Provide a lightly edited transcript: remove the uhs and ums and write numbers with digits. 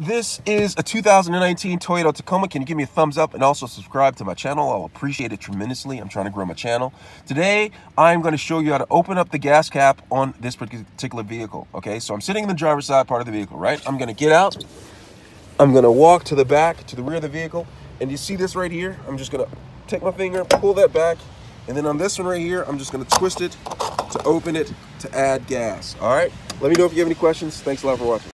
This is a 2019 Toyota Tacoma. Can you give me a thumbs up and also subscribe to my channel? I'll appreciate it tremendously. I'm trying to grow my channel. Today, I'm going to show you how to open up the gas cap on this particular vehicle. Okay, so I'm sitting in the driver's side part of the vehicle, right? I'm going to get out. I'm going to walk to the back, to the rear of the vehicle. And you see this right here? I'm just going to take my finger, pull that back. And then on this one right here, I'm just going to twist it to open it to add gas. All right? Let me know if you have any questions. Thanks a lot for watching.